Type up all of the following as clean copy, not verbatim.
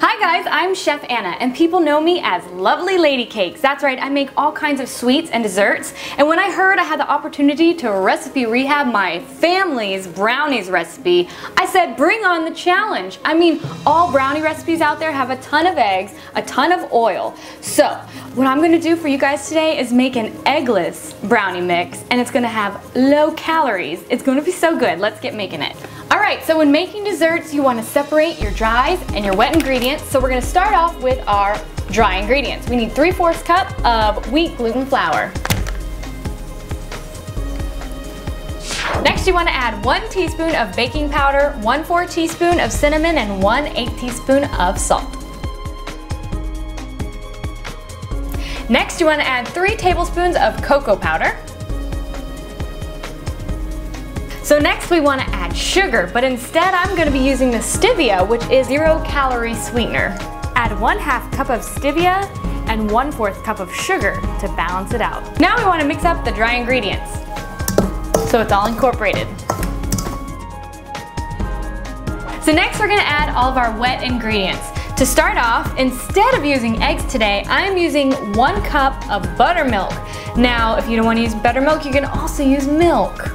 Hi guys, I'm Chef Anna, and people know me as Lovely Lady Cakes. That's right, I make all kinds of sweets and desserts, and when I heard I had the opportunity to recipe rehab my family's brownies recipe, I said bring on the challenge. I mean, all brownie recipes out there have a ton of eggs, a ton of oil. So what I'm going to do for you guys today is make an eggless brownie mix, and it's going to have low calories. It's going to be so good. Let's get making it. Alright, so when making desserts, you want to separate your dries and your wet ingredients. So we're going to start off with our dry ingredients. We need 3/4 cup of wheat gluten flour. Next, you want to add 1 teaspoon of baking powder, 1/4 teaspoon of cinnamon, and 1/8 teaspoon of salt. Next, you want to add 3 tablespoons of cocoa powder. So next we want to add sugar, but instead I'm going to be using the stevia, which is 0-calorie sweetener. Add 1/2 cup of stevia and 1/4 cup of sugar to balance it out. Now we want to mix up the dry ingredients so it's all incorporated. So next we're going to add all of our wet ingredients. To start off, instead of using eggs today, I'm using 1 cup of buttermilk. Now if you don't want to use buttermilk, you can also use milk.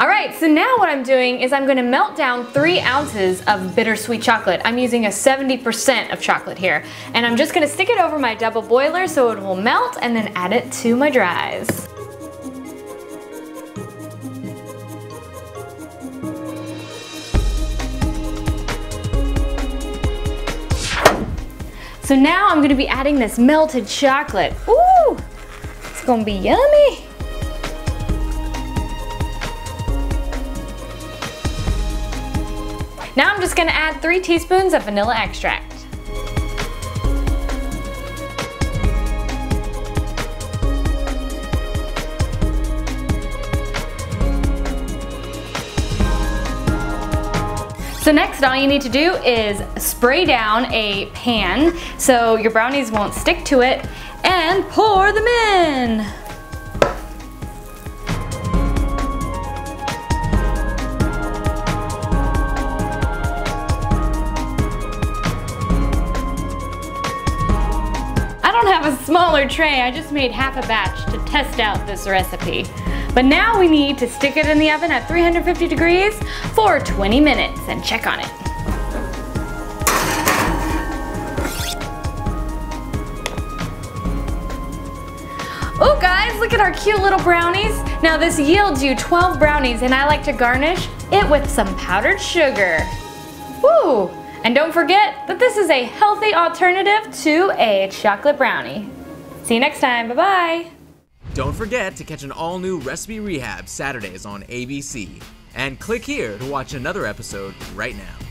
Alright, so now what I'm doing is I'm going to melt down 3 ounces of bittersweet chocolate. I'm using a 70% of chocolate here. And I'm just going to stick it over my double boiler so it will melt, and then add it to my dries. So now I'm going to be adding this melted chocolate. Ooh, it's going to be yummy. Now I'm just going to add 3 teaspoons of vanilla extract. So next, all you need to do is spray down a pan so your brownies won't stick to it, and pour them in. A smaller tray. I just made half a batch to test out this recipe. But now we need to stick it in the oven at 350 degrees for 20 minutes and check on it. Oh guys, look at our cute little brownies. Now this yields you 12 brownies, and I like to garnish it with some powdered sugar. Woo! And don't forget that this is a healthy alternative to a chocolate brownie. See you next time, bye-bye. Don't forget to catch an all-new Recipe Rehab Saturdays on ABC. And click here to watch another episode right now.